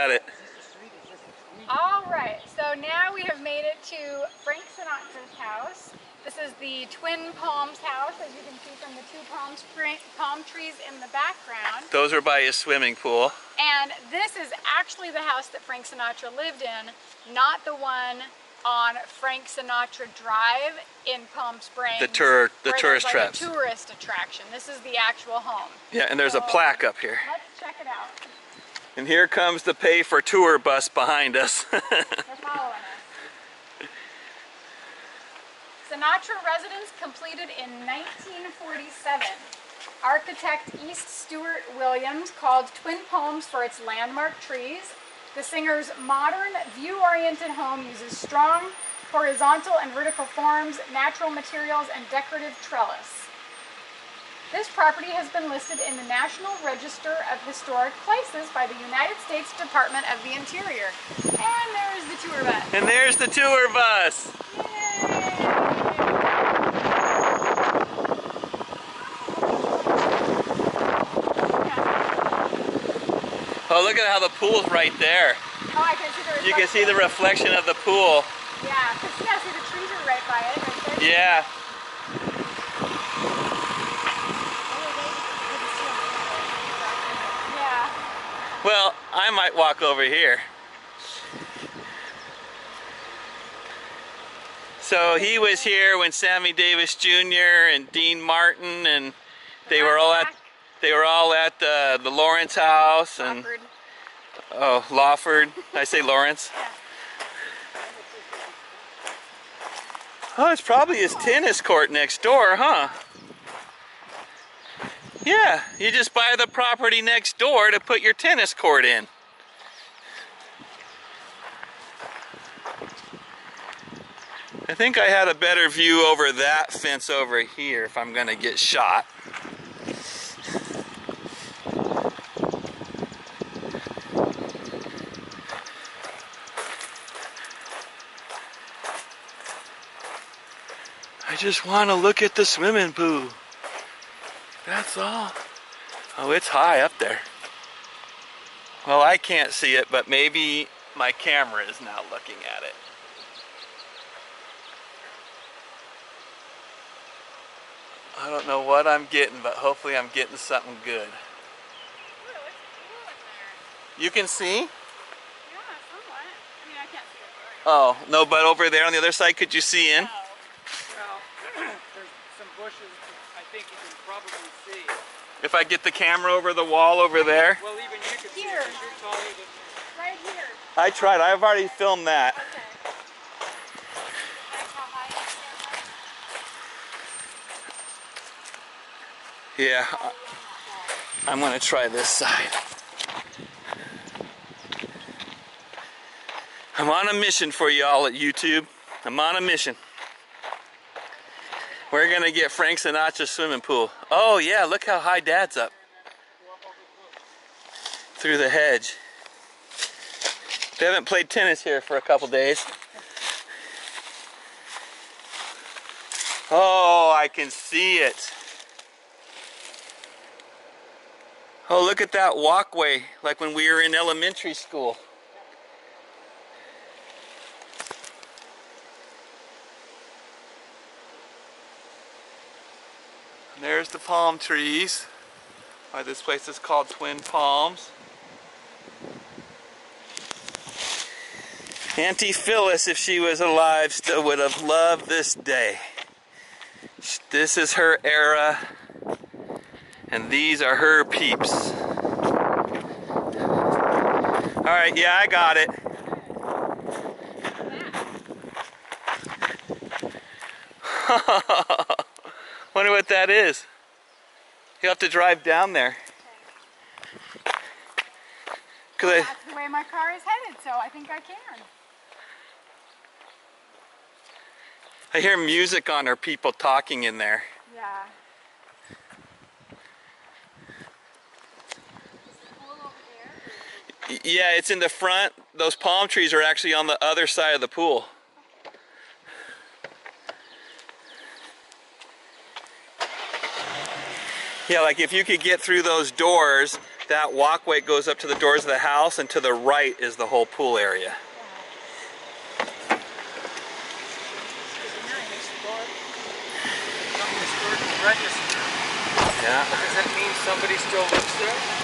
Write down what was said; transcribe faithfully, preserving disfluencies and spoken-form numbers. at it. All right, so now we have made it to Frank Sinatra's house. This is the Twin Palms house, as you can see from the two palm, palm trees in the background. Those are by his swimming pool. And this is actually the house that Frank Sinatra lived in, not the one on Frank Sinatra Drive in Palm Springs. The, tur the tourist like traps. The tourist attraction. This is the actual home. Yeah, and there's so, a plaque up here. Let's check it out. And here comes the pay for tour bus behind us. They're following us. Sinatra residence completed in nineteen forty-seven. Architect East Stewart Williams called Twin Palms for its landmark trees. The singer's modern, view-oriented home uses strong horizontal and vertical forms, natural materials, and decorative trellis. This property has been listed in the National Register of Historic Places by the United States Department of the Interior. And there's the tour bus. And there's the tour bus. Oh, look at how the pool's right there. Oh, I can see the reflection. You can see the reflection of the pool. Yeah, because you gotta see the trees are right by it. Right there. Yeah. Yeah. Well, I might walk over here. So he was here when Sammy Davis Junior and Dean Martin, and they were all at They were all at uh, the Lawrence house and Lawford. Oh, Lawford. I say Lawrence. Yeah. Oh, it's probably his tennis court next door, huh? Yeah, you just buy the property next door to put your tennis court in. I think I had a better view over that fence over here if I'm gonna get shot. I just want to look at the swimming pool. That's all. Oh, it's high up there. Well, I can't see it, but maybe my camera is not looking at it. I don't know what I'm getting, but hopefully I'm getting something good. Ooh, it looks cool in there. You can see? Yeah, somewhat. I mean, I can't see it. Oh, no, but over there on the other side, could you see in? No. I think you can probably see. If I get the camera over the wall over there? Well, even you can see it because you're taller than me. Right here. I tried. I've already filmed that. Okay. Like how high you stand up? Yeah. I'm going to try this side. I'm on a mission for y'all at YouTube. I'm on a mission. We're going to get Frank Sinatra's swimming pool. Oh yeah, look how high Dad's up. Through the hedge. They haven't played tennis here for a couple days. Oh, I can see it. Oh, look at that walkway, like when we were in elementary school. There's the palm trees. Why this place is called Twin Palms. Auntie Phyllis, if she was alive, still would have loved this day. This is her era, and these are her peeps. All right, yeah, I got it. Wonder what that is. You'll have to drive down there. Okay. Well, I, that's the way my car is headed, so I think I can. I hear music on or people talking in there. Yeah. Is the pool over there? Yeah, it's in the front. Those palm trees are actually on the other side of the pool. Yeah, like if you could get through those doors, that walkway goes up to the doors of the house, and to the right is the whole pool area. Yeah. Does that mean somebody still lives there?